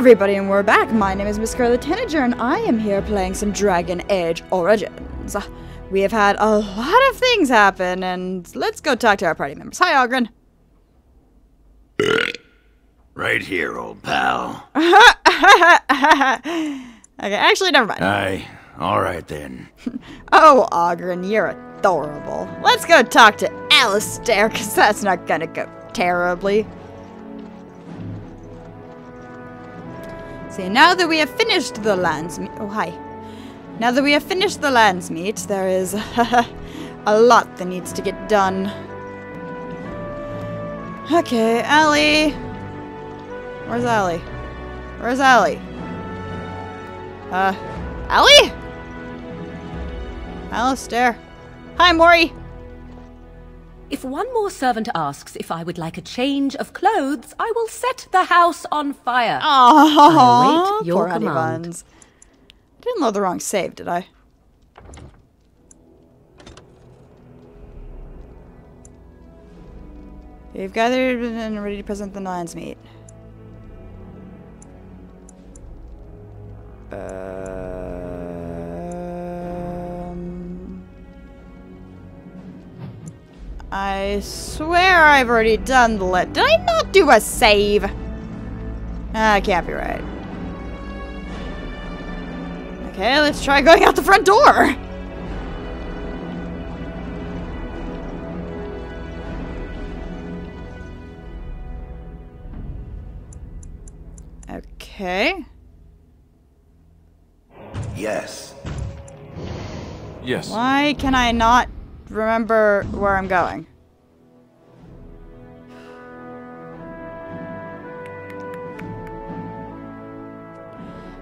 Everybody, and we're back. My name is Miss Scarlet Tanager, and I am here playing some Dragon Age Origins. We have had a lot of things happen, and let's go talk to our party members. Hi, Ogryn. Right here, old pal. Okay, actually, never mind. Aye, all right then. Oh, Ogryn, you're adorable. Let's go talk to Alistair, because that's not gonna go terribly. See, now that we have finished the Landsmeet... Oh, hi. Now that we have finished the Landsmeet, there is a lot that needs to get done. Okay, Allie. Where's Allie? Where's Allie? Allie? Alistair. Hi, Morrie. If one more servant asks if I would like a change of clothes, I will set the house on fire. Oh, await your command. I didn't load the wrong save, did I? They've gathered and ready to present the Landsmeet. I swear I've already done the let. Did I not do a save? Ah, can't be right. Okay, let's try going out the front door. Okay. Yes. Yes. Why can I not remember where I'm going?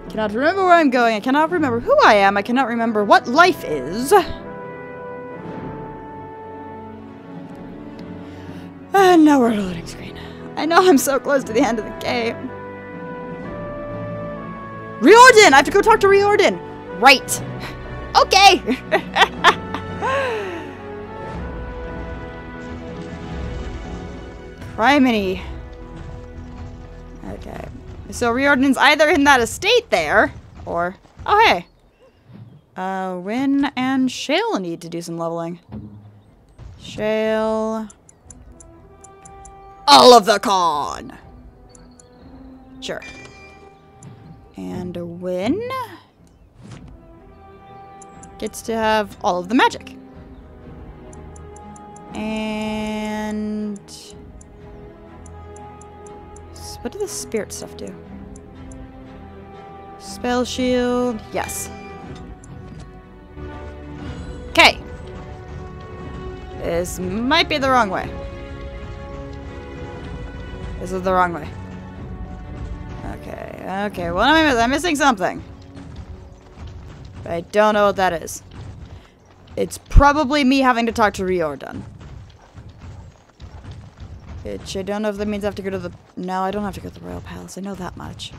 I cannot remember where I'm going. I cannot remember who I am. I cannot remember what life is. And now we're at a loading screen. I know I'm so close to the end of the game. Riordan! I have to go talk to Riordan! Right. Okay! Primary. Okay. So Riordan's either in that estate there, or... Oh, hey. Wynne and Shale need to do some leveling. Shale... All of the con! Sure. And Wynne... gets to have all of the magic. And... what do the spirit stuff do? Spell shield, yes. Okay. This might be the wrong way. This is the wrong way. Okay, okay, what am I missing? I'm missing something. But I don't know what that is. It's probably me having to talk to Riordan. Which I don't know if that means I have to go to the... No, I don't have to go to the Royal Palace. I know that much.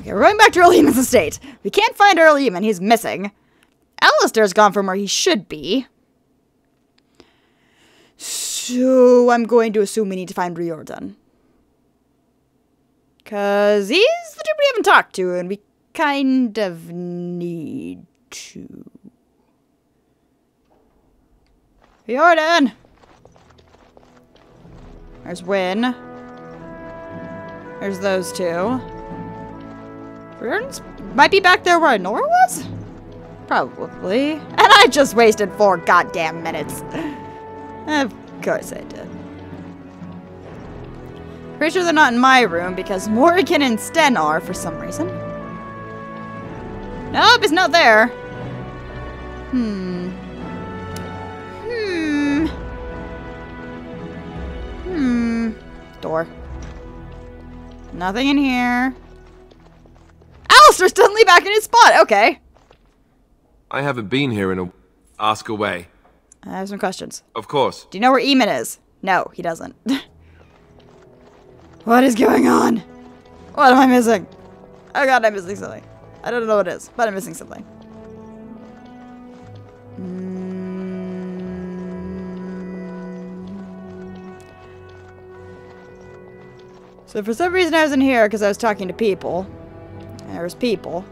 Okay, we're going back to Arl Eamon's estate. We can't find Arl Eamon. He's missing. Alistair's gone from where he should be. So I'm going to assume we need to find Riordan. Because he's the dude we haven't talked to, and we kind of need to. Riordan! There's Wynne. There's those two. Riordan's might be back there where Nora was? Probably. And I just wasted 4 goddamn minutes. Of course I did. Pretty sure they're not in my room because Morrigan and Sten are for some reason. Nope, it's not there. Door. Nothing in here. Alistair's suddenly back in his spot. Okay. I haven't been here in a... Ask away. I have some questions. Of course. Do you know where Eamon is? No, he doesn't. What is going on? What am I missing? Oh god, I'm missing something. I don't know what it is, but I'm missing something. So for some reason I was in here because I was talking to people. There's people.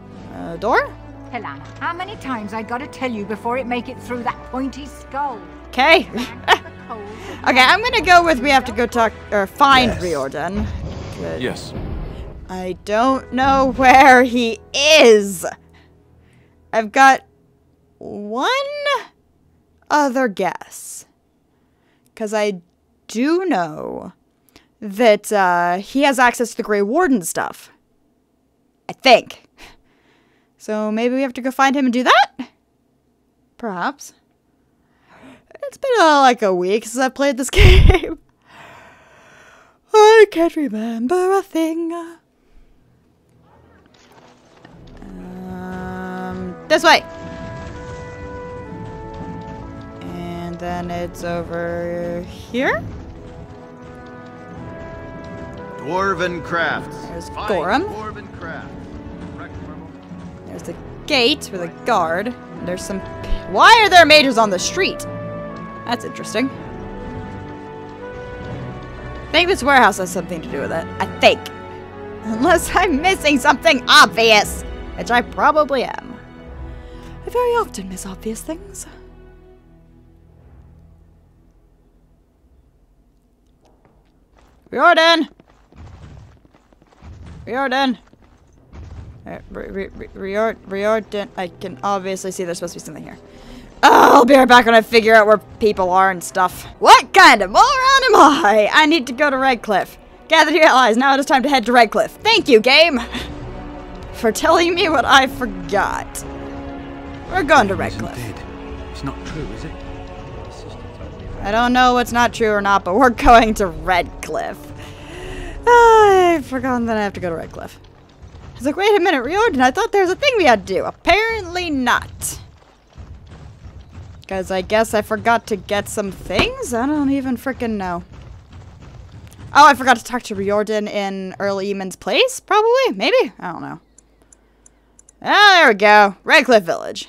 Door? Helena, how many times I gotta tell you before it make it through that pointy skull? Okay. Okay, I'm gonna go with we have to go talk or find Riordan. Yes. I don't know where he is. I've got one other guess. Because I do know that he has access to the Grey Warden stuff. I think. So maybe we have to go find him and do that? Perhaps. It's been like a week since I've played this game. I can't remember a thing. This way! And then it's over here? Dwarven crafts. There's Gorum. Dwarven crafts. There's the gate with a guard. There's some... Why are there mages on the street? That's interesting. I think this warehouse has something to do with it. I think. Unless I'm missing something obvious. Which I probably am. I very often miss obvious things. Riordan! Riordan! Riordan. I can obviously see there's supposed to be something here. Oh, I'll be right back when I figure out where people are and stuff. What kind of moron am I? I need to go to Redcliffe. Gather your allies. Now it is time to head to Redcliffe. Thank you, game, for telling me what I forgot. We're going to Redcliffe. It's not true, is it? I don't know what's not true or not, but we're going to Redcliffe. I've forgotten that I have to go to Redcliffe. I was like, wait a minute, Riordan, I thought there was a thing we had to do. Apparently not. Because I guess I forgot to get some things? I don't even freaking know. Oh, I forgot to talk to Riordan in Arl Eamon's place? Probably? Maybe? I don't know. Oh, there we go. Redcliffe Village.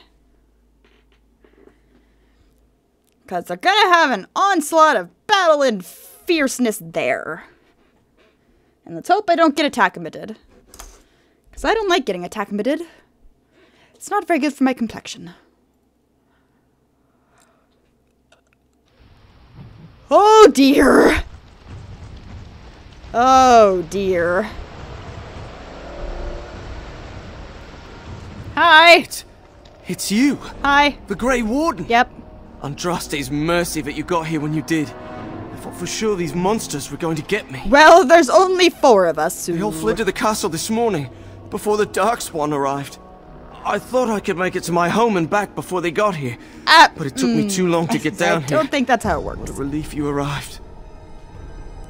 Because they're gonna have an onslaught of battle and fierceness there. And let's hope I don't get attack-omitted. Because I don't like getting attack-omitted. It's not very good for my complexion. Oh dear! Oh dear. Hi! It's you! Hi! The Grey Warden! Yep. Untrust is mercy that you got here when you did. I thought for sure these monsters were going to get me. Well, there's only four of us. They all fled to the castle this morning, before the Darkspawn arrived. I thought I could make it to my home and back before they got here, but it took me too long to get down here. I don't think that's how it works. What a relief you arrived.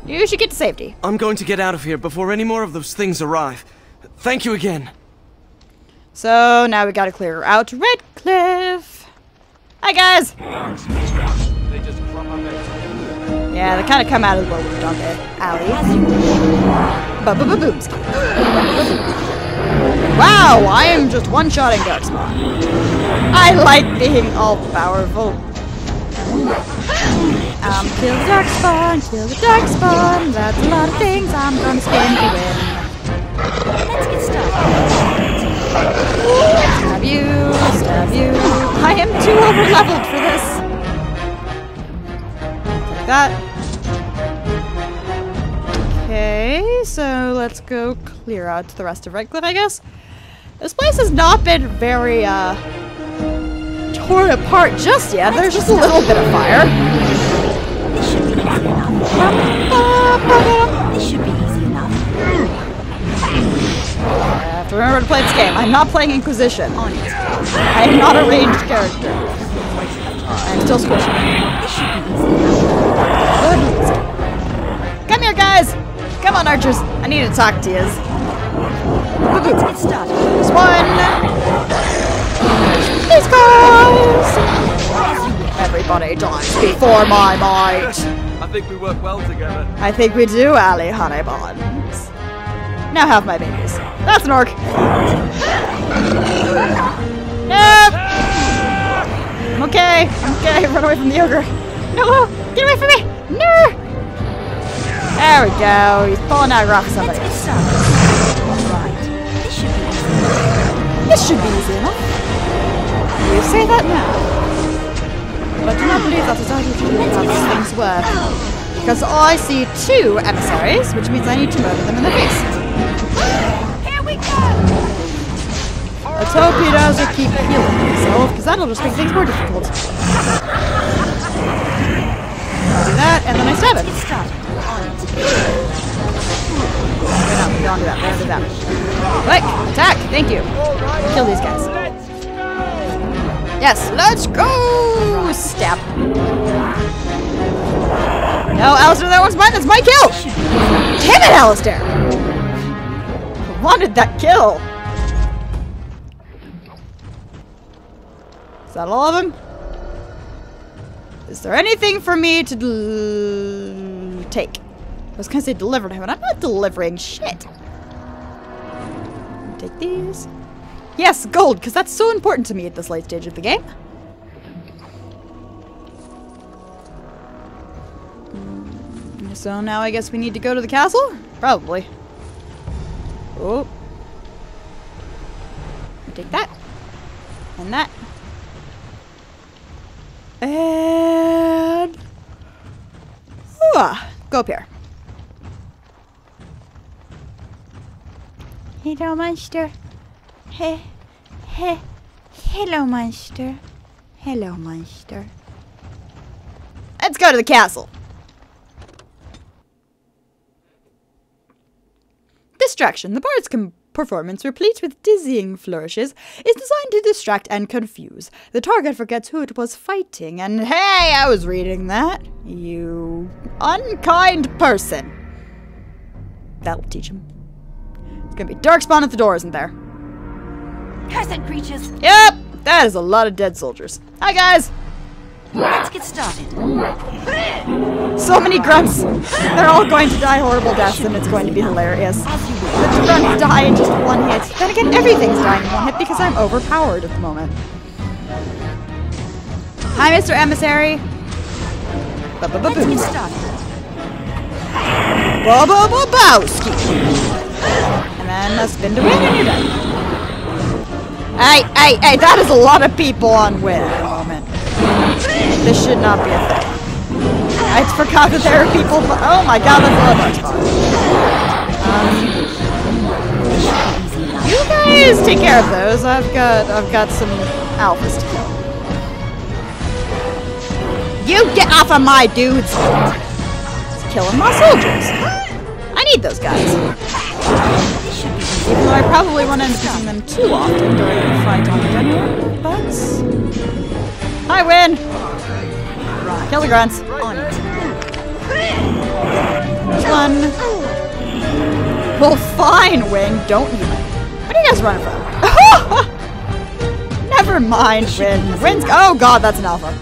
You should get to safety. I'm going to get out of here before any more of those things arrive. Thank you again. So now we gotta clear out Redcliffe. Hi guys! Yeah, they kind of come out of the woodwork, don't they? Ow. Ba-ba-ba-boomski. Wow, I am just one-shotting Darkspawn. I like being all-powerful. Kill the Darkspawn, kill the Darkspawn. That's a lot of things I'm gonna spin to win. Let's get started. Stab you, stab you. I am too over-leveled for this. Like that. Okay, so let's go clear out the rest of Redcliffe, I guess. This place has not been very, torn apart just yet. There's just a little bit of fire. This should be easy enough. I have to remember to play this game. I'm not playing Inquisition. I am not a ranged character. I'm still squishing. This should be easy enough. Come here, guys! Come on, archers. I need to talk to you. Let's get started. There's one. These guys! Everybody dies before my might. I think we work well together. I think we do, Ali Honeybond. Now have my babies. That's an orc. No! I'm okay. I'm okay. Run away from the ogre. No! Get away from me! No! There we go. He's pulling out rocks on it. Right. This should be easy. This should be easy enough. You say that now. But I do not believe that is all you can do how these things work. Because I see two emissaries, which means I need to murder them in the face. Here we go! The torpedoes will keep healing themselves, because that'll just make things more difficult. I'll do that, and then I stab it. Don't do that, don't do that. Quick, attack, thank you. Kill these guys. Yes, let's go! Stab. No, Alistair, that was mine, that's my kill! Damn it, Alistair! I wanted that kill! Is that all of them? Is there anything for me to take? I was gonna say deliver to him, but I'm not delivering shit. Take these. Yes, gold, because that's so important to me at this late stage of the game. So now I guess we need to go to the castle? Probably. Oh. Take that. And that. And... go up here. Hello, monster. Hello, monster. Hello, monster. Let's go to the castle. Distraction. The bard's performance, replete with dizzying flourishes, is designed to distract and confuse. The target forgets who it was fighting, and hey, I was reading that. You unkind person. That'll teach him. It's gonna be Darkspawn if the door isn't there. Cursed creatures! Yep! That is a lot of dead soldiers. Hi, guys! Let's get started. So many grunts. They're all going to die horrible deaths, and it's going to be hilarious. The grunts die in just one hit. Then again, everything's dying in one hit because I'm overpowered at the moment. Hi, Mr. Emissary. Ba-ba-ba-bowski. And then a spin to win, and you're done. Hey, that is a lot of people on win at the moment. This should not be a thing. I forgot that there are people. Oh my god, that's a lot of fun. You guys take care of those. I've got some alphas to kill. You get off of my dudes! It's killing my soldiers. I need those guys. Even though I probably won't end up using them too often during the fight on the Denver, but. I win! Kill the grunts. One. Well, fine, Wynne. Don't you? What are you guys running from? Never mind, Wynne. Wynne's. Oh god, that's an alpha.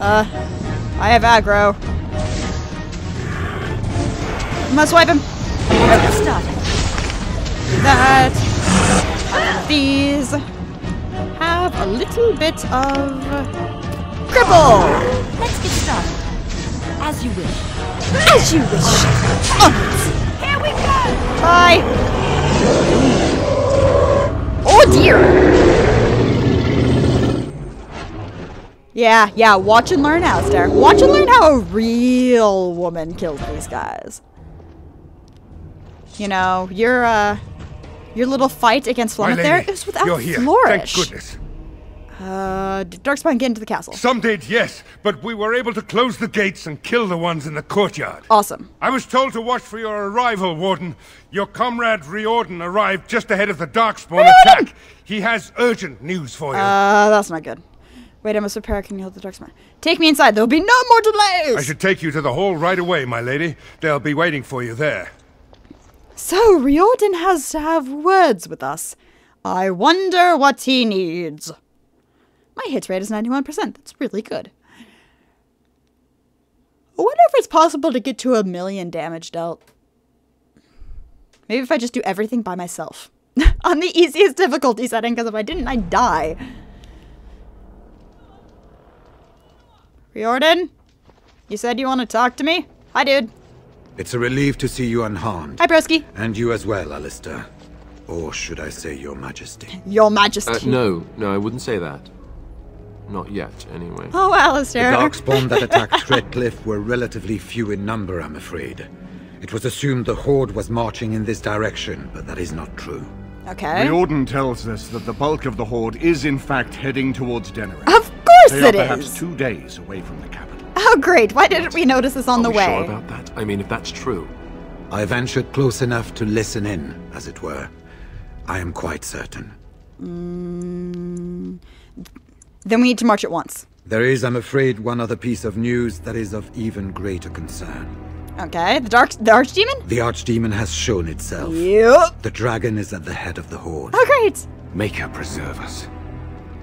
I have aggro. I'm gonna swipe him. Okay. That. These. Have a little bit of cripple. Let's get started. As you wish. As you wish. Here we go. Bye. Oh dear. Yeah. Watch and learn, Alistair. Watch and learn how a real woman kills these guys. You know, you're your little fight against Florent there is without flourish. Thank goodness. Did Darkspawn get into the castle? Some did, yes. But we were able to close the gates and kill the ones in the courtyard. Awesome. I was told to watch for your arrival, Warden. Your comrade Riordan arrived just ahead of the Darkspawn attack. He has urgent news for you. That's not good. Wait, I must prepare. Can you hold the Darkspawn? Take me inside. There'll be no more delays. I should take you to the hall right away, my lady. They'll be waiting for you there. So, Riordan has to have words with us. I wonder what he needs. My hit rate is 91%. That's really good. I wonder if it's possible to get to 1,000,000 damage dealt. Maybe if I just do everything by myself. On the easiest difficulty setting, because if I didn't, I'd die. Riordan? You said you want to talk to me? Hi, dude. It's a relief to see you unharmed. Hi, broski. And you as well, Alistair. Or should I say your majesty? Your majesty. No, I wouldn't say that. Not yet, anyway. Oh, Alistair. The Darkspawn that attacked Redcliffe were relatively few in number, I'm afraid. It was assumed the Horde was marching in this direction, but that is not true. Okay. Riordan tells us that the bulk of the Horde is, in fact, heading towards Denerim. Of course it is! They are perhaps 2 days away from the capital. Oh, great. Why didn't we notice this on the way? Are we sure about that? I mean, if that's true. I ventured close enough to listen in, as it were. I am quite certain. Then we need to march at once. There is, I'm afraid, one other piece of news that is of even greater concern. Okay, the Archdemon? The Archdemon has shown itself. Yep. The dragon is at the head of the Horde. Oh, great. Make her preserve us.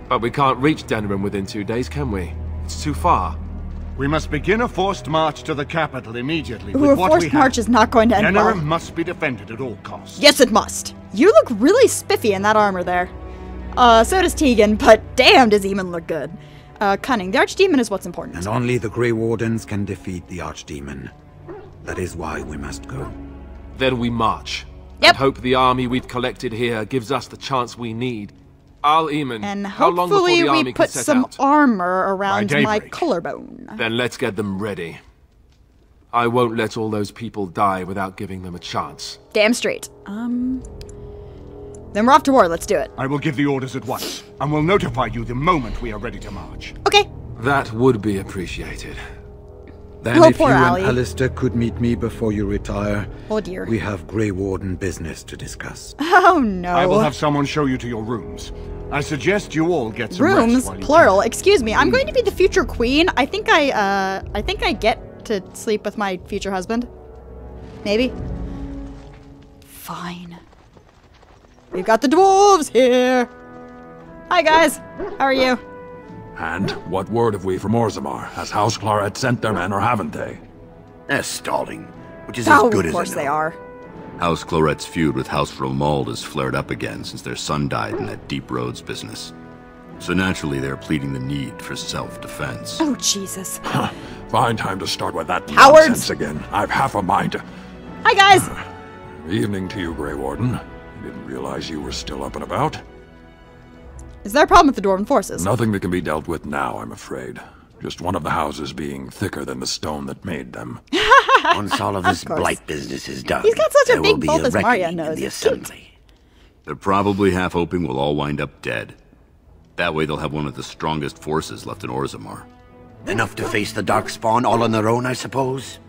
But we can't reach Denerim within 2 days, can we? It's too far. We must begin a forced march to the capital immediately. Ooh, with what we have. A forced march is not going to end well. Denerim must be defended at all costs. Yes, it must. You look really spiffy in that armor there. So does Tegan, but damn does Eamon look good. Cunning. The Archdemon is what's important. And only the Grey Wardens can defeat the Archdemon. That is why we must go. Then we march. Yep. And hope the army we've collected here gives us the chance we need. Arl Eamon, and how long before the army can set out? And hopefully we put some armor around my collarbone. Then let's get them ready. I won't let all those people die without giving them a chance. Damn straight. Then we're off to war. Let's do it. I will give the orders at once, and will notify you the moment we are ready to march. Okay. That would be appreciated. Then if you and Alistair could meet me before you retire. Oh dear. We have Grey Warden business to discuss. Oh no. I will have someone show you to your rooms. I suggest you all get some rest. Rooms, plural. Excuse me. I'm going to be the future queen. I think I get to sleep with my future husband. Maybe. Fine. We've got the dwarves here. Hi guys. How are you? And what word have we from Orzammar? Has House Claret sent their men, or haven't they? They're stalling, which is as good as I know. Of course they are. House Claret's feud with House Romald has flared up again since their son died in that Deep Roads business. So naturally, they're pleading the need for self-defense. Oh, Jesus. Fine time to start with that nonsense again. I've half a mind to... Hi, guys. Evening to you, Grey Warden. Didn't realize you were still up and about. Is there a problem with the Dwarven forces? Nothing that can be dealt with now, I'm afraid. Just one of the houses being thicker than the stone that made them. Once all of this blight business is done, he's got such a big bulbous Mario nose. They're probably half hoping we'll all wind up dead. That way they'll have one of the strongest forces left in Orzammar. Enough to face the Darkspawn all on their own, I suppose?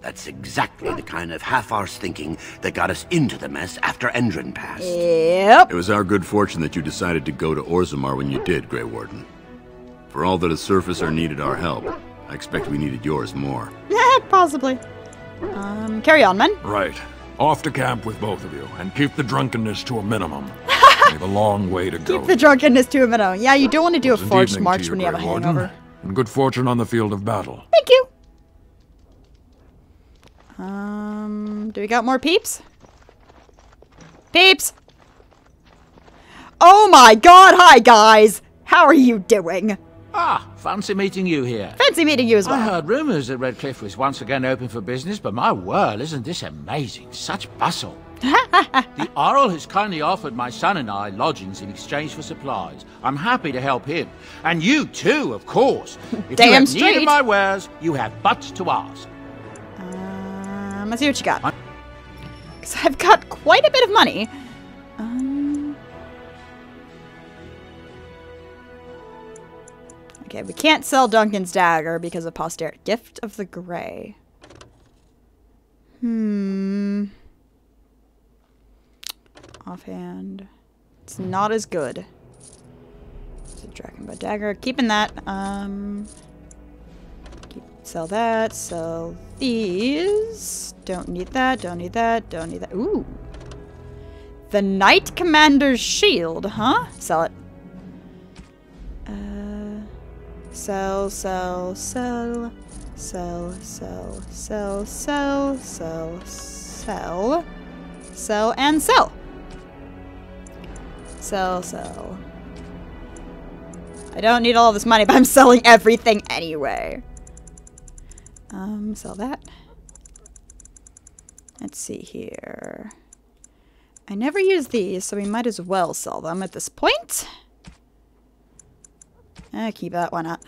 That's exactly the kind of half-arse thinking that got us into the mess after Endrin passed. Yep. It was our good fortune that you decided to go to Orzammar when you did, Grey Warden. For all that a surfacer needed our help, I expect we needed yours more. Possibly. Carry on, men. Right. Off to camp with both of you, and keep the drunkenness to a minimum. We have a long way to go. Keep the drunkenness to a minimum. Yeah, you do want to do a forced march when you have a hangover. And good fortune on the field of battle. Thank you. Do we got more peeps? Peeps! Oh my god, hi guys! How are you doing? Ah, fancy meeting you here. Fancy meeting you as well. I heard rumors that Redcliffe was once again open for business, but my word, isn't this amazing? Such bustle. The Arl has kindly offered my son and I lodgings in exchange for supplies. I'm happy to help him. And you too, of course. If damn you have straight. Need of my wares, you have but to ask. Let's see what you got. Because I've got quite a bit of money. Okay, we can't sell Duncan's dagger because of posterity. Gift of the Grey. Offhand. It's not as good. It's a dragon bow dagger. Keeping that. Sell that, sell these. Don't need that, don't need that, don't need that. Ooh. The Knight Commander's Shield, huh? Sell it. Sell, sell, sell, sell, sell, sell, sell, sell, and sell. Sell, sell. I don't need all this money, but I'm selling everything anyway. Sell that. Let's see here. I never use these, so we might as well sell them at this point. Keep that, why not?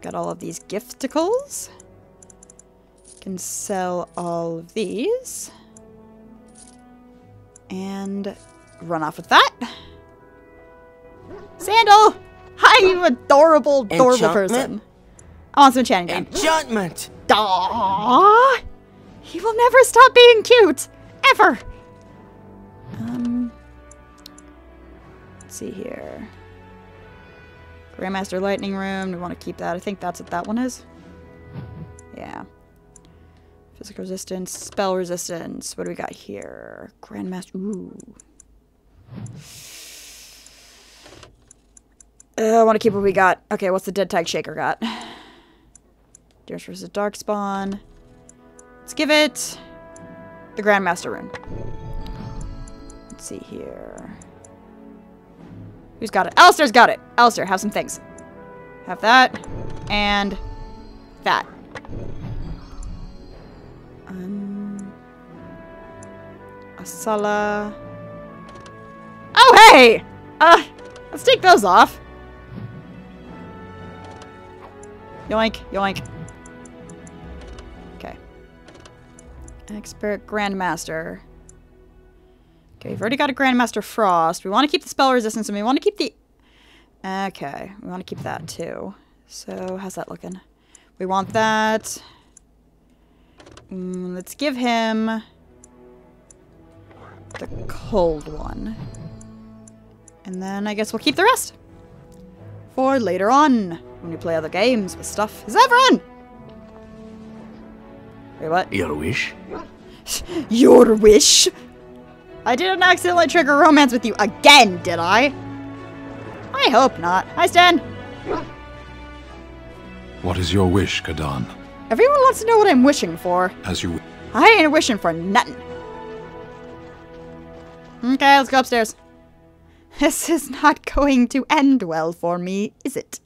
Got all of these gifticles. Can sell all of these. And run off with that. Sandal! Hi, you adorable, adorable person. I want some enchanting down. Enchantment! Aww! He will never stop being cute! Ever! Let's see here. Grandmaster Lightning Room. We want to keep that. I think that's what that one is. Yeah. Physical resistance. Spell resistance. What do we got here? Grandmaster. Ooh. I want to keep what we got. Okay, what's the Dead Tag Shaker got? Deer's versus Darkspawn. Let's give it the Grandmaster Rune. Let's see here. Who's got it? Alistair's got it! Alistair, have some things. Have that. And that. Asala. Oh, hey! Let's take those off. Yoink, yoink. Okay. Expert Grandmaster. Okay, we've already got a Grandmaster Frost. We want to keep the spell resistance and we want to keep the... Okay, we want to keep that too. So, how's that looking? We want that. Let's give him the cold one. And then I guess we'll keep the rest for later on. When we play other games with stuff. Zevran! Wait, what? Your wish? Your wish? I didn't accidentally trigger romance with you again, did I? I hope not. Hi, Sten! What is your wish, Kadan? Everyone wants to know what I'm wishing for. As you... I ain't wishing for nothing. Okay, let's go upstairs. This is not going to end well for me, is it?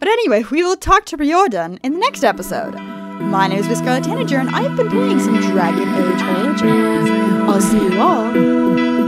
But anyway, we will talk to Riordan in the next episode. My name is Miss Scarlet Tanager, and I've been playing some Dragon Age Origins. I'll see you all.